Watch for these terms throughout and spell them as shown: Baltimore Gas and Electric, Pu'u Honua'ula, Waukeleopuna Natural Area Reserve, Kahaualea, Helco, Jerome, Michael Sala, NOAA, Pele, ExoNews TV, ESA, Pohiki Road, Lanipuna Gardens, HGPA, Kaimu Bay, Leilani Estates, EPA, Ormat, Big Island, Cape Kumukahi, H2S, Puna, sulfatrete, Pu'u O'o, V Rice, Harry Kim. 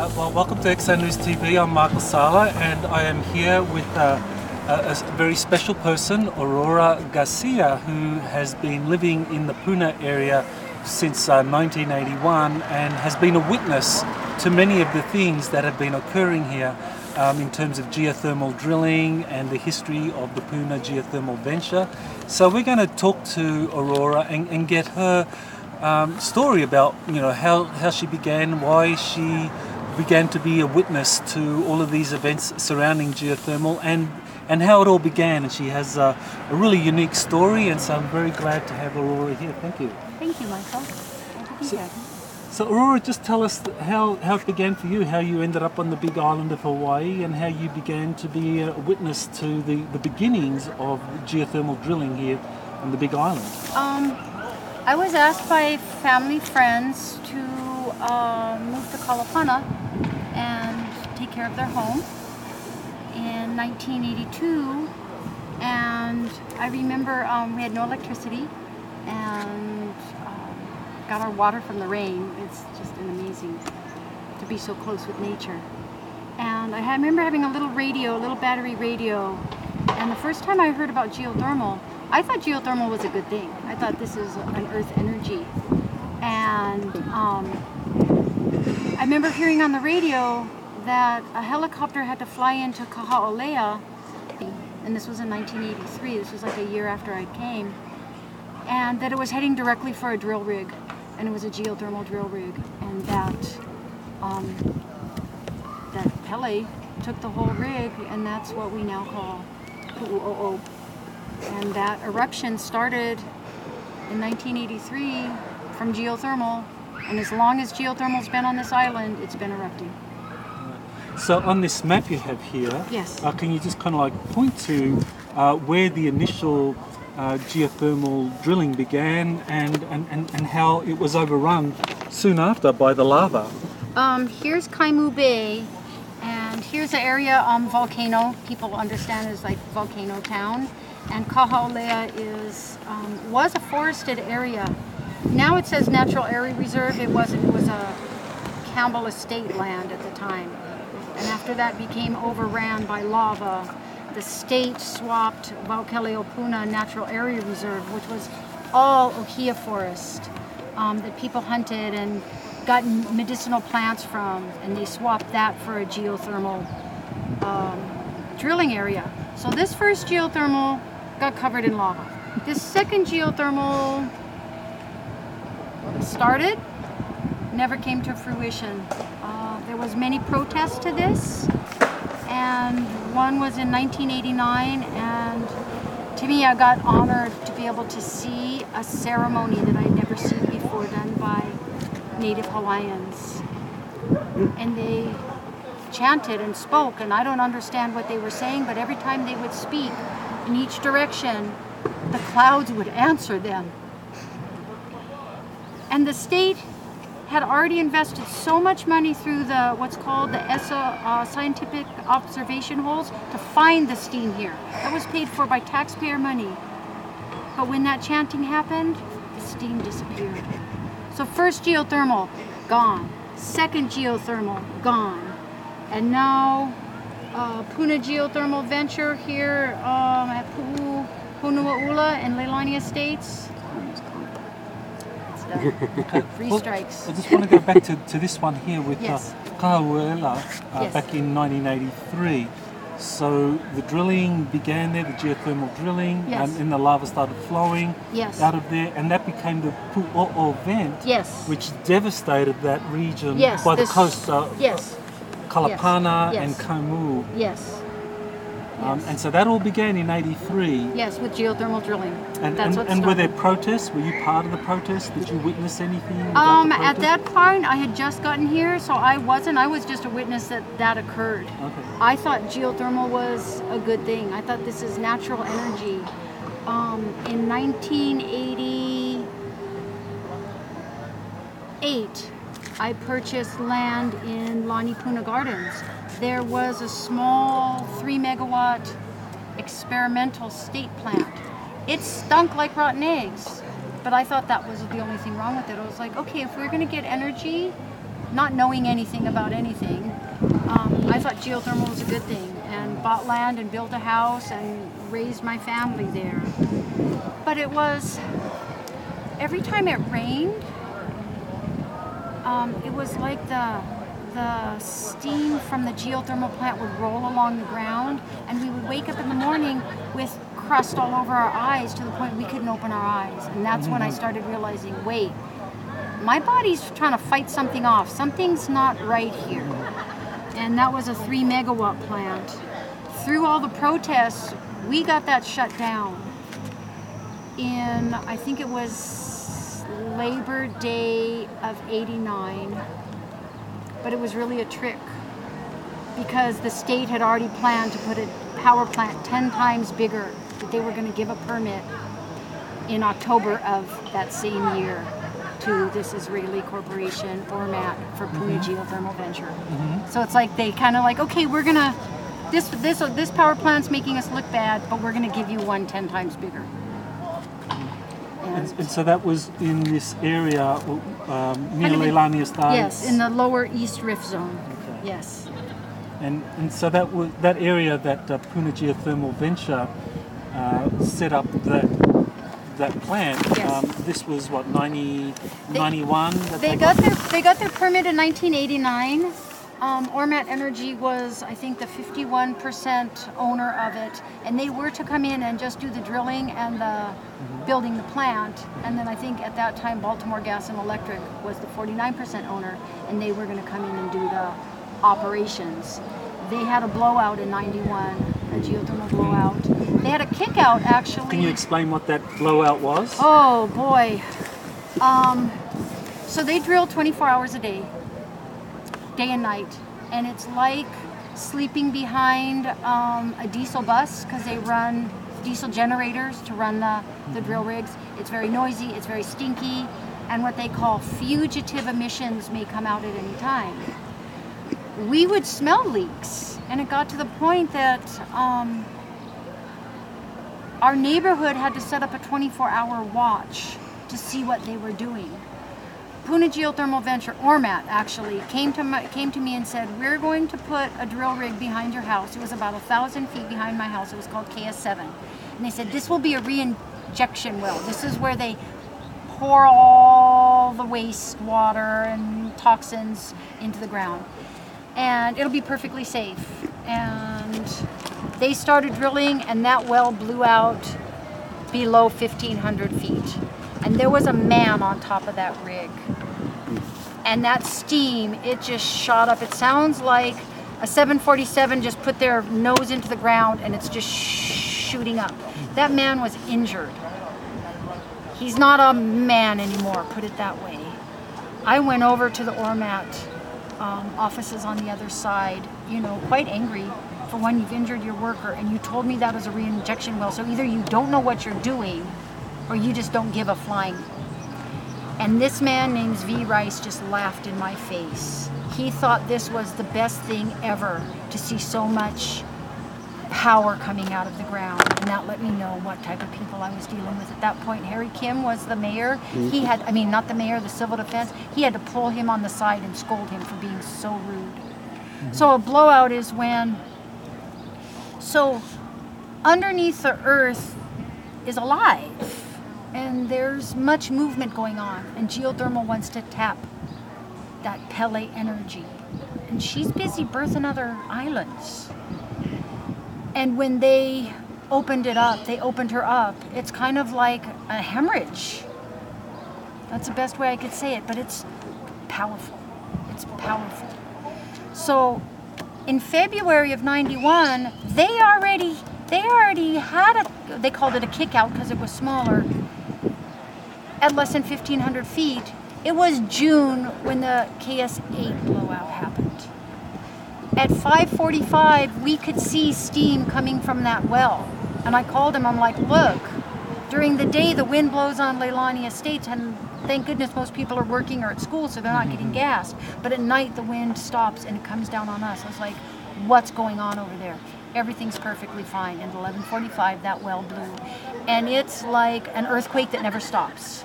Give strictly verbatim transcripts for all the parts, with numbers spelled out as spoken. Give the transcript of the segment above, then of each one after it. Uh, well, welcome to ExoNews T V. I'm Michael Sala, and I am here with uh, a, a very special person, Aurora Garcia, who has been living in the Puna area since uh, nineteen eighty-one and has been a witness to many of the things that have been occurring here um, in terms of geothermal drilling and the history of the Puna Geothermal Venture. So we're going to talk to Aurora and, and get her Um, story about, you know, how, how she began, why she began to be a witness to all of these events surrounding geothermal, and and how it all began. And she has a, a really unique story, and so I'm very glad to have Aurora here. Thank you. Thank you, Michael. Glad to be so, here. So Aurora, just tell us how, how it began for you, how you ended up on the Big Island of Hawaii, and how you began to be a witness to the, the beginnings of geothermal drilling here on the Big Island. Um. I was asked by family friends to uh, move to Kalapana and take care of their home in nineteen eighty-two, and I remember um, we had no electricity and um, got our water from the rain. It's just an amazing to be so close with nature. And I remember having a little radio, a little battery radio, and the first time I heard about geothermal, I thought geothermal was a good thing. I thought this is an earth energy. And um, I remember hearing on the radio that a helicopter had to fly into Kahaualea, and this was in nineteen eighty-three, this was like a year after I came, and that it was heading directly for a drill rig, and it was a geothermal drill rig, and that, um, that Pele took the whole rig, and that's what we now call Pu'u O'o. And that eruption started in nineteen eighty-three from geothermal, and as long as geothermal's been on this island, it's been erupting. So on this map you have here, yes. Uh, can you just kind of like point to uh, where the initial uh, geothermal drilling began, and, and, and, and how it was overrun soon after by the lava? Um, here's Kaimu Bay, and here's the area um, volcano, people understand is like volcano town. And Kahaualea is, um, was a forested area. Now it says Natural Area Reserve. It wasn't. It was a Campbell Estate land at the time. And after that became overran by lava. The state swapped Waukeleopuna Natural Area Reserve, which was all ohia forest um, that people hunted and got medicinal plants from. And they swapped that for a geothermal um, drilling area. So this first geothermal got covered in lava. This second geothermal started, never came to fruition. Uh, there was many protests to this, and one was in nineteen eighty-nine, and to me I got honored to be able to see a ceremony that I'd never seen before done by Native Hawaiians. And they chanted and spoke, and I don't understand what they were saying, but every time they would speak in each direction, the clouds would answer them. And the state had already invested so much money through the what's called the E S A uh, scientific observation holes to find the steam here. That was paid for by taxpayer money. But when that chanting happened, the steam disappeared. So first geothermal, gone. Second geothermal, gone. And now, uh, Puna Geothermal Venture here um, at Pu'u Honua'ula and Leilani Estates. It's done. Three well, strikes. I just want to go back to, to this one here with yes. uh, Kahaualea uh, yes. back in nineteen eighty-three. So the drilling began there, the geothermal drilling, yes. and then the lava started flowing yes. out of there, and that became the Pu'u O'o vent, yes. which devastated that region yes, by the coast. Uh, yes. Kalapana yes. Yes. and Kaimu. Yes. Um, yes. And so that all began in eighty-three. Yes, with geothermal drilling. And, That's and, what and were there protests? Were you part of the protests? Did you witness anything? Um, at that point, I had just gotten here, so I wasn't. I was just a witness that that occurred. Okay. I thought geothermal was a good thing. I thought this is natural energy. Um, in nineteen eighty-eight, I purchased land in Lanipuna Gardens. There was a small three megawatt experimental state plant. It stunk like rotten eggs, but I thought that was the only thing wrong with it. I was like, okay, if we're gonna get energy not knowing anything about anything, um, I thought geothermal was a good thing, and bought land and built a house and raised my family there. But it was, every time it rained, um, it was like the, the steam from the geothermal plant would roll along the ground, and we would wake up in the morning with crust all over our eyes to the point we couldn't open our eyes. And that's when I started realizing, wait, my body's trying to fight something off. Something's not right here. And that was a three megawatt plant. Through all the protests, we got that shut down. In, I think it was Labor Day of eighty-nine. But it was really a trick, because the state had already planned to put a power plant ten times bigger that they were going to give a permit in October of that same year to this Israeli corporation, Ormat, for Puna Geothermal Venture. Mm-hmm. So it's like they kind of like, okay, we're gonna, this this this power plant's making us look bad, but we're gonna give you one ten times bigger. And, and, and so that was in this area um, near Leilani Estates. Yes, in the lower East Rift Zone. Okay. Yes. And and so that was that area that uh, Puna Geothermal Venture uh, set up that. That plant. Yes. Um, this was what, ninety, ninety-one. They, they, they got, got their they got their permit in nineteen eighty-nine. Um, Ormat Energy was, I think, the fifty-one percent owner of it, and they were to come in and just do the drilling and the mm-hmm. building the plant. And then I think at that time Baltimore Gas and Electric was the forty-nine percent owner, and they were going to come in and do the operations. They had a blowout in ninety-one. A geothermal blowout. They had a kick out, actually. Can you explain what that blowout was? Oh boy. Um, so they drill twenty-four hours a day, day and night. And it's like sleeping behind um, a diesel bus, because they run diesel generators to run the, the drill rigs. It's very noisy, it's very stinky, and what they call fugitive emissions may come out at any time. We would smell leaks, and it got to the point that um, our neighborhood had to set up a twenty-four hour watch to see what they were doing. Puna Geothermal Venture, Ormat actually, came to, my, came to me and said, we're going to put a drill rig behind your house. It was about one thousand feet behind my house. It was called K S seven. And they said, this will be a reinjection well. This is where they pour all the waste water and toxins into the ground. And it'll be perfectly safe. And they started drilling, and that well blew out below fifteen hundred feet. And there was a man on top of that rig. And that steam, it just shot up. It sounds like a seven forty-seven just put their nose into the ground, and it's just shooting up. That man was injured. He's not a man anymore, put it that way. I went over to the Ormat Um, offices on the other side, you know, quite angry for when you've injured your worker, and you told me that was a reinjection well, so either you don't know what you're doing or you just don't give a flying. And this man named V Rice just laughed in my face. He thought this was the best thing ever, to see so much power coming out of the ground, and that let me know what type of people I was dealing with at that point. Harry Kim was the mayor. He had, I mean, not the mayor, the civil defense. He had to pull him on the side and scold him for being so rude. Mm-hmm. So a blowout is when, so underneath the earth is alive, and there's much movement going on, and geothermal wants to tap that Pele energy. And she's busy birthing other islands. And when they opened it up, they opened her up. It's kind of like a hemorrhage. That's the best way I could say it, but it's powerful. It's powerful. So in February of ninety-one, they already, they already had a, they called it a kick out because it was smaller, at less than fifteen hundred feet. It was June when the K S eight blowout happened. At five forty-five, we could see steam coming from that well. And I called him, I'm like, look, during the day the wind blows on Leilani Estates, and thank goodness most people are working or at school, so they're not getting gassed. But at night the wind stops and it comes down on us. I was like, what's going on over there? Everything's perfectly fine. And at eleven forty-five, that well blew. And it's like an earthquake that never stops.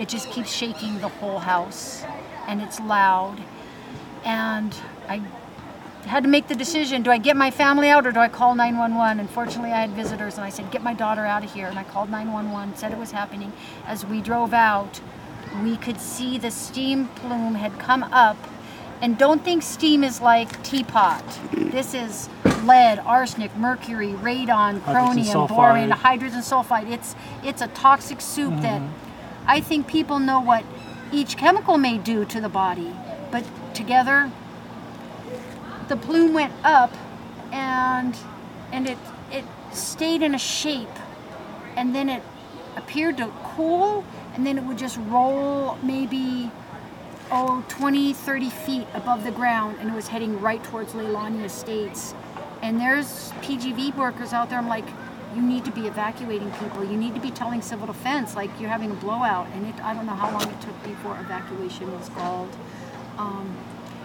It just keeps shaking the whole house, and it's loud. and I had to make the decision, do I get my family out or do I call nine one one? Unfortunately, I had visitors and I said, get my daughter out of here. And I called nine one one, said it was happening. As we drove out, we could see the steam plume had come up. And don't think steam is like teapot. This is lead, arsenic, mercury, radon, chromium, boron, hydrogen sulfide. It's, it's a toxic soup mm-hmm. that I think people know what each chemical may do to the body. But together, the plume went up and and it it stayed in a shape, and then it appeared to cool, and then it would just roll maybe oh twenty, thirty feet above the ground, and it was heading right towards Leilani Estates. And there's P G V workers out there. I'm like, you need to be evacuating people. You need to be telling civil defense, like you're having a blowout. And it, I don't know how long it took before evacuation was called. Um,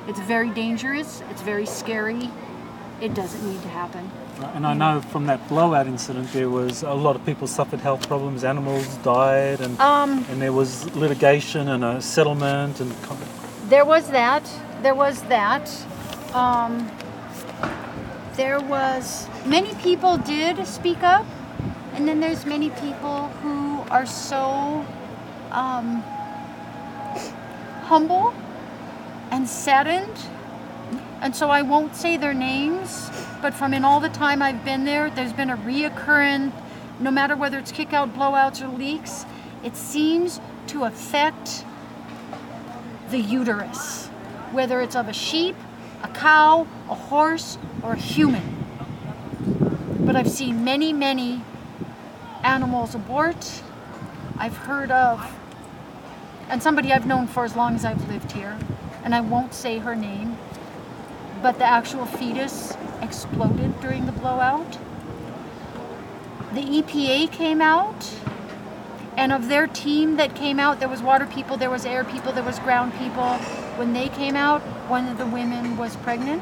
it's very dangerous. It's very scary. It doesn't need to happen. And I know from that blowout incident, there was a lot of people suffered health problems. Animals died, and um, and there was litigation and a settlement. And there was that. There was that. Um, There was, many people did speak up, and then there's many people who are so um, humble and saddened, and so I won't say their names, but from in all the time I've been there, there's been a reoccurring, no matter whether it's kick-out, blowouts, or leaks, it seems to affect the uterus, whether it's of a sheep, a cow, a horse, or a human. But I've seen many, many animals abort. I've heard of, and somebody I've known for as long as I've lived here, and I won't say her name, but the actual fetus exploded during the blowout. The E P A came out, and of their team that came out, there was water people, there was air people, there was ground people. When they came out, one of the women was pregnant.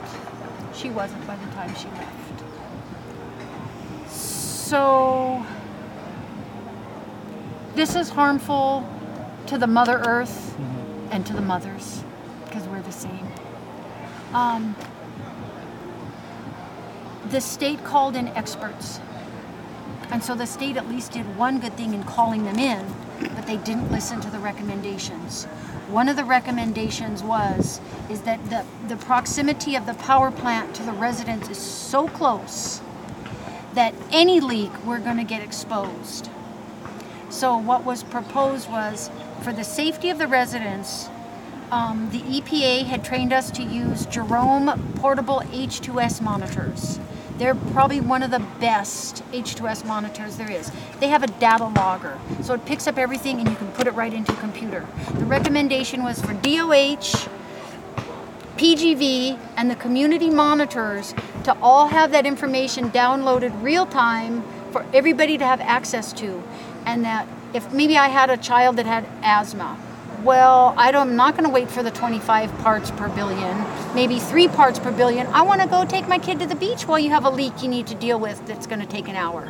She wasn't by the time she left. So this is harmful to the Mother Earth and to the mothers, because we're the same. Um, the state called in experts. And so the state at least did one good thing in calling them in, but they didn't listen to the recommendations. One of the recommendations was is that the, the proximity of the power plant to the residents is so close that any leak we're going to get exposed. So what was proposed was, for the safety of the residents, um, the E P A had trained us to use Jerome portable H two S monitors. They're probably one of the best H two S monitors there is. They have a data logger, so it picks up everything and you can put it right into a computer. The recommendation was for D O H, P G V, and the community monitors to all have that information downloaded real time for everybody to have access to. And that if maybe I had a child that had asthma, well, I don't, I'm not going to wait for the twenty-five parts per billion, maybe three parts per billion. I want to go take my kid to the beach while you have a leak you need to deal with that's going to take an hour.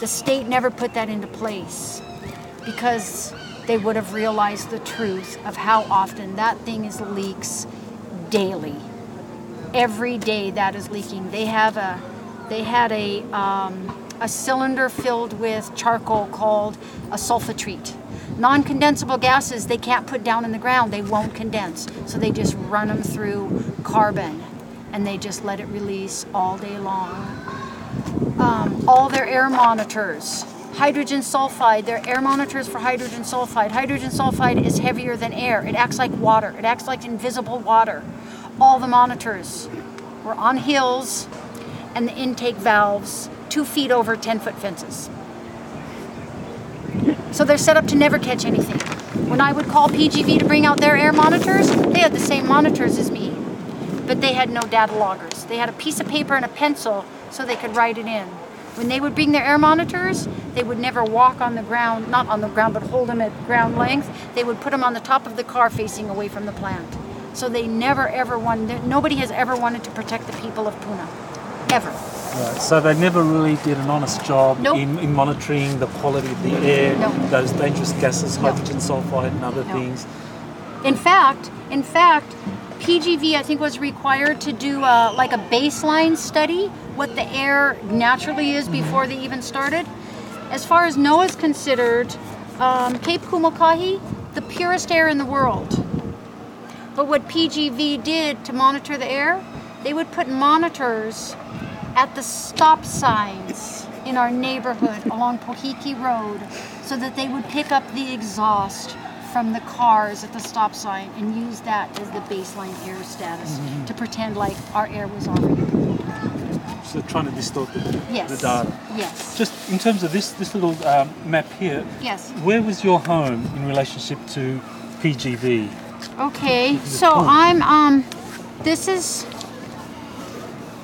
The state never put that into place because they would have realized the truth of how often that thing is leaks daily. Every day that is leaking. They have a, they had a, um, a cylinder filled with charcoal called a sulfatrete. Non-condensable gases they can't put down in the ground, they won't condense. So they just run them through carbon and they just let it release all day long. Um, all their air monitors, hydrogen sulfide, their air monitors for hydrogen sulfide. Hydrogen sulfide is heavier than air. It acts like water. It acts like invisible water. All the monitors were on hills and the intake valves two feet over ten foot fences. So they're set up to never catch anything. When I would call P G V to bring out their air monitors, they had the same monitors as me, but they had no data loggers. They had a piece of paper and a pencil so they could write it in. When they would bring their air monitors, they would never walk on the ground, not on the ground, but hold them at ground length. They would put them on the top of the car facing away from the plant. So they never ever wanted, nobody has ever wanted to protect the people of Puna, ever. Right. So they never really did an honest job nope. in, in monitoring the quality of the air, nope. those dangerous gases, hydrogen nope. sulfide and other nope. things. In fact, in fact, P G V, I think, was required to do a, like a baseline study, what the air naturally is before they even started. As far as NOAA is considered, um, Cape Kumukahi, the purest air in the world. But what P G V did to monitor the air, they would put monitors at the stop signs in our neighborhood along Pohiki Road so that they would pick up the exhaust from the cars at the stop sign and use that as the baseline air status mm-hmm. to pretend like our air was already polluted. So trying to distort the, yes. the data. Yes. Just in terms of this, this little um, map here, yes. where was your home in relationship to P G V? Okay, so point? I'm, um, this is,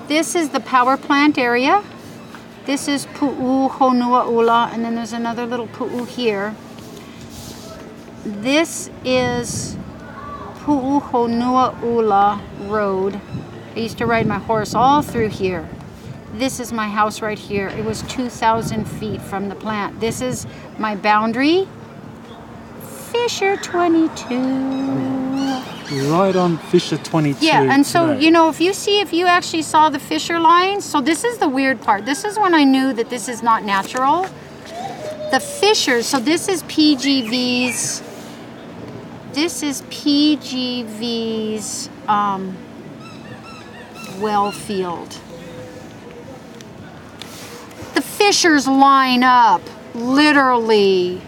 this is the power plant area. This is Pu'u Honua'ula, and then there's another little Pu'u here. This is Pu'u Honua'ula Road. I used to ride my horse all through here. This is my house right here. It was two thousand feet from the plant. This is my boundary. Fissure twenty-two. Right on Fissure twenty-two. Yeah, and so, today. you know, if you see, if you actually saw the fissure lines, so this is the weird part. This is when I knew that this is not natural. The fissures, so this is P G V's, this is P G V's um, well field. The fissures line up, literally.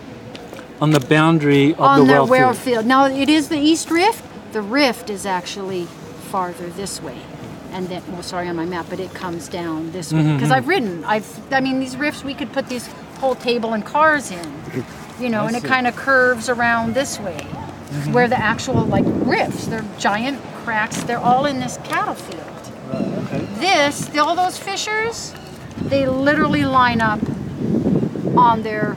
On the boundary of on the, the well, well field. field. Now it is the East Rift. The rift is actually farther this way. And then, well, sorry on my map, but it comes down this mm-hmm. way. Because I've ridden, I've, I mean, these rifts, we could put these whole table and cars in, you know, I and see. It kind of curves around this way, mm-hmm. where the actual, like, rifts, they're giant cracks, they're all in this cattle field. Right, okay. This, the, all those fissures, they literally line up on their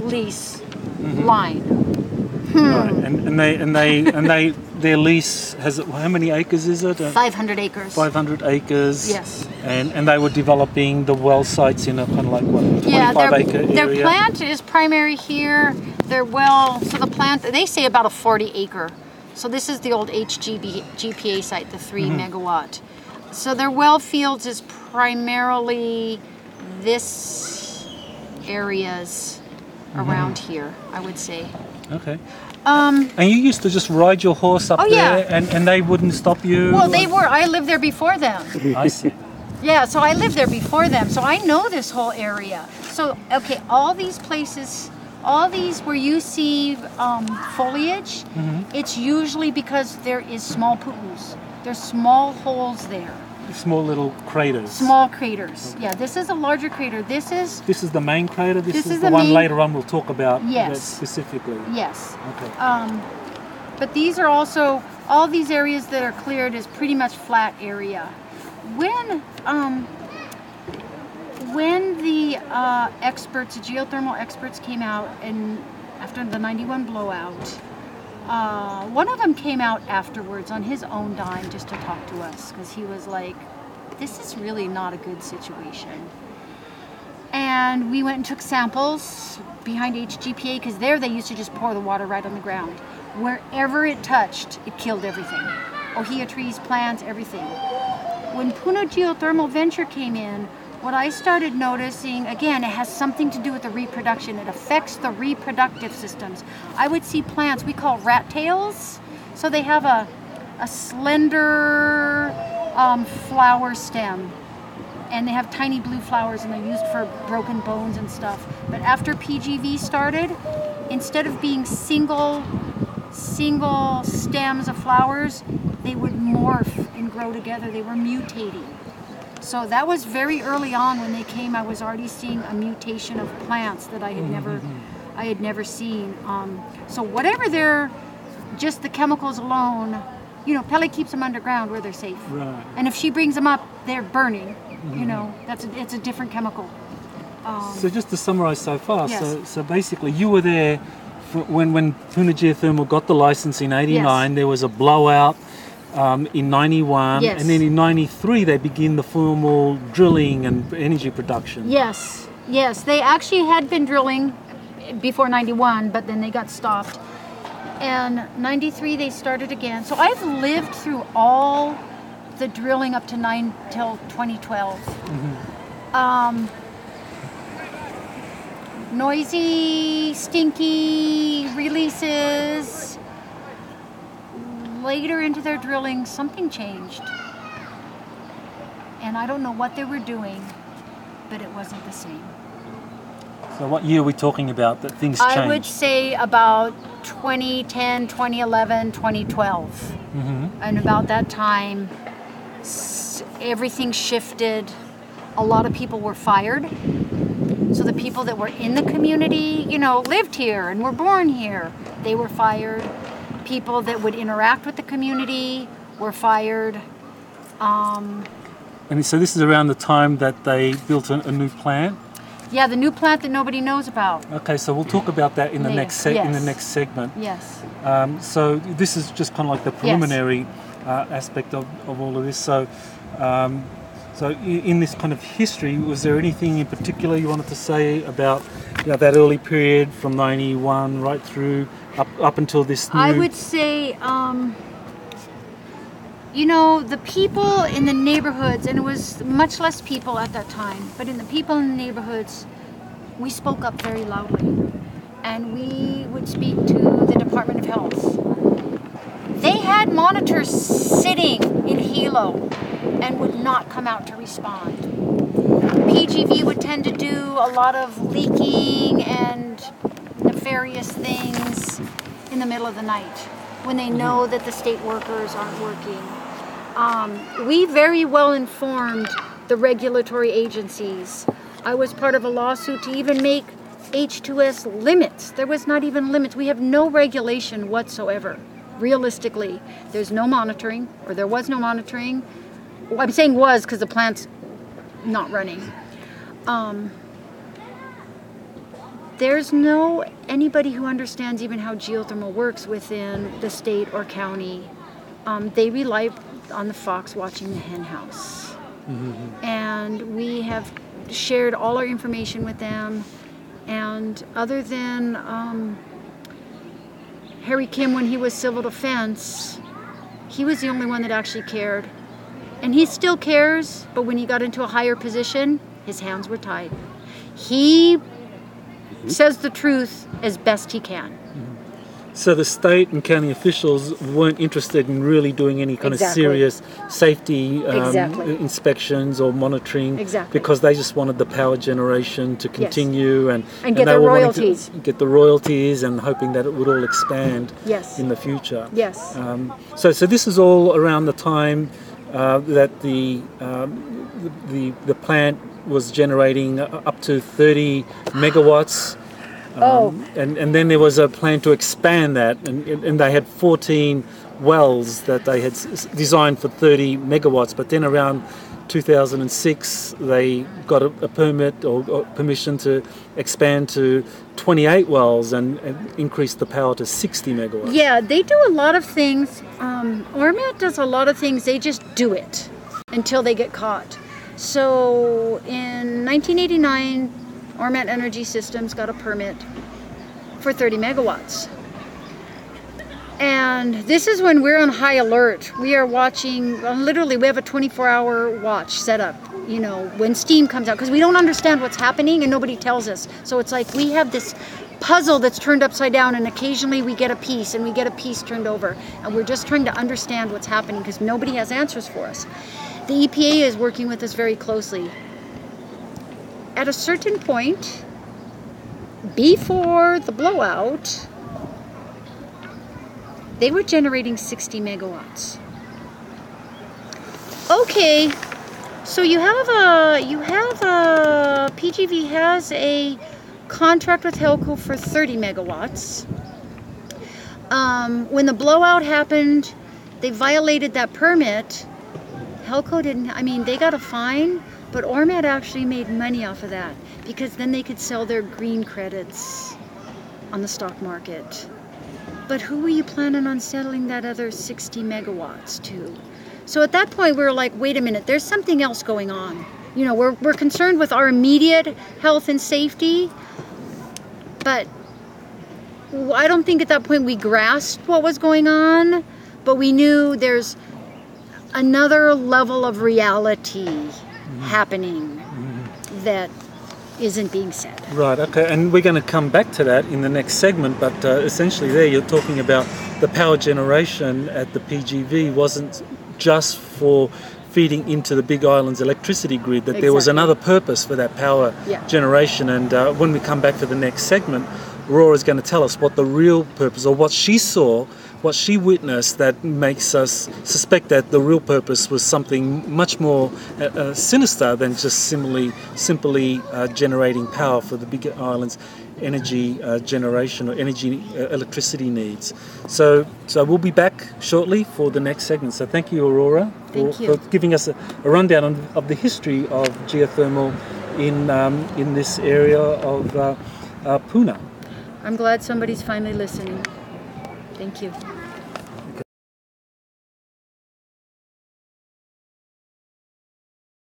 lease mm-hmm. line. Hmm. Right, and, and they, and they, and they, their lease has, how many acres is it? five hundred acres. five hundred acres. Yes. And, and they were developing the well sites in a kind of like, what, twenty-five yeah, their, acre area? Their plant is primary here. Their well, so the plant, they say about a forty acre. So this is the old H G P A site, the three mm-hmm. megawatt. So their well fields is primarily this areas mm-hmm. around here, I would say. Okay. Um, and you used to just ride your horse up oh, yeah. there and, and they wouldn't stop you? Well, they were. I lived there before them. I see. Yeah, so I lived there before them. So I know this whole area. So, okay, all these places, all these where you see um, foliage, mm-hmm. it's usually because there is small pools. There's small holes there. Small little craters. Small craters. Okay. Yeah, this is a larger crater. This is... This is the main crater? This, this is, is the, the one main... later on we'll talk about yes. specifically? Yes. Okay. Um, but these are also... All these areas that are cleared is pretty much flat area. When, um, when the uh, experts, the geothermal experts came out and after the ninety-one blowout, Uh, one of them came out afterwards on his own dime just to talk to us because he was like, this is really not a good situation. And we went and took samples behind H G P A because there they used to just pour the water right on the ground. Wherever it touched, it killed everything. Ohia trees, plants, everything. When Puna Geothermal Venture came in, what I started noticing, again, it has something to do with the reproduction. It affects the reproductive systems. I would see plants we call rat tails. So they have a, a slender um, flower stem. And they have tiny blue flowers and they're used for broken bones and stuff. But after P G V started, instead of being single, single stems of flowers, they would morph and grow together. They were mutating. So that was very early on when they came. I was already seeing a mutation of plants that I had never, I had never seen. Um, so whatever they're, just the chemicals alone, you know, Pele keeps them underground where they're safe. Right. And if she brings them up, they're burning. Mm-hmm. You know, that's a, it's a different chemical. Um, so just to summarize so far, yes. so so basically you were there for when when Puna Geothermal got the license in eighty-nine. Yes. There was a blowout. Um, in ninety-one, yes. and then in ninety-three they begin the formal drilling and energy production. Yes, yes, they actually had been drilling before ninety-one, but then they got stopped. and ninety-three they started again. So I've lived through all the drilling up to nine till twenty twelve. Mm-hmm. Um, noisy, stinky releases. Later into their drilling, something changed. And I don't know what they were doing, but it wasn't the same. So what year are we talking about that things changed? I would say about twenty ten, twenty eleven, twenty twelve. Mm-hmm. And about that time, everything shifted. A lot of people were fired. So the people that were in the community, you know, lived here and were born here, they were fired. People that would interact with the community were fired. Um, and so this is around the time that they built a, a new plant? Yeah, the new plant that nobody knows about. Okay, so we'll talk about that in the yeah. next se- yes. in the next segment. Yes. Um, so this is just kind of like the preliminary yes. uh, aspect of, of all of this. So, um, so in, in this kind of history, was there anything in particular you wanted to say about you know, that early period from ninety-one right through up up until this? New I would say, um, you know, the people in the neighborhoods, and it was much less people at that time, but in the people in the neighborhoods, we spoke up very loudly. And we would speak to the Department of Health. They had monitors sitting in Hilo and would not come out to respond. P G V would tend to do a lot of leaking and nefarious things in the middle of the night when they know that the state workers aren't working. Um, we very well informed the regulatory agencies. I was part of a lawsuit to even make H two S limits. There was not even limits. We have no regulation whatsoever. Realistically, there's no monitoring, or there was no monitoring. Well, I'm saying was because the plant's not running. Um, There's no anybody who understands even how geothermal works within the state or county. Um, they rely on the fox watching the hen house. Mm-hmm. And we have shared all our information with them. And other than um, Harry Kim, when he was civil defense, he was the only one that actually cared. And he still cares, but when he got into a higher position, his hands were tied. He says the truth as best he can. Mm-hmm. So the state and county officials weren't interested in really doing any kind exactly. of serious safety um, exactly. inspections or monitoring exactly. because they just wanted the power generation to continue yes. and, and get and they their were royalties. To get the royalties and hoping that it would all expand yes. in the future. Yes. Um, so, so this is all around the time uh, that the, um, the, the plant was generating up to thirty megawatts, um, oh. and, and then there was a plan to expand that, and, and they had fourteen wells that they had s- designed for thirty megawatts, but then around two thousand six they got a, a permit or, or permission to expand to twenty-eight wells and, and increase the power to sixty megawatts. Yeah, they do a lot of things. Um, Ormat does a lot of things, they just do it until they get caught. So in nineteen eighty-nine, Ormat Energy Systems got a permit for thirty megawatts. And this is when we're on high alert. We are watching, literally we have a twenty-four hour watch set up, you know, when steam comes out, because we don't understand what's happening and nobody tells us. So it's like we have this puzzle that's turned upside down, and occasionally we get a piece and we get a piece turned over, and we're just trying to understand what's happening because nobody has answers for us. The E P A is working with us very closely. At a certain point, before the blowout, they were generating sixty megawatts. Okay, so you have a, you have a, P G V has a contract with Helco for thirty megawatts. Um, when the blowout happened, they violated that permit. Helco didn't, I mean, they got a fine, but Ormat actually made money off of that because then they could sell their green credits on the stock market. But who were you planning on selling that other sixty megawatts to? So at that point, we were like, wait a minute, there's something else going on. You know, we're, we're concerned with our immediate health and safety, but I don't think at that point we grasped what was going on, but we knew there's another level of reality mm-hmm. happening mm-hmm. that isn't being said. Right, okay, and we're going to come back to that in the next segment, but uh, essentially there you're talking about the power generation at the P G V wasn't just for feeding into the Big Island's electricity grid, that exactly. there was another purpose for that power yeah. generation, and uh, when we come back for the next segment, Aurora is going to tell us what the real purpose, or what she saw, what she witnessed, that makes us suspect that the real purpose was something much more uh, uh, sinister than just simply, simply uh, generating power for the Big Island's energy uh, generation or energy uh, electricity needs. So, so we'll be back shortly for the next segment. So thank you, Aurora, thank for, you. for giving us a, a rundown on, of the history of geothermal in um, in this area of uh, uh, Puna. I'm glad somebody's finally listening. Thank you.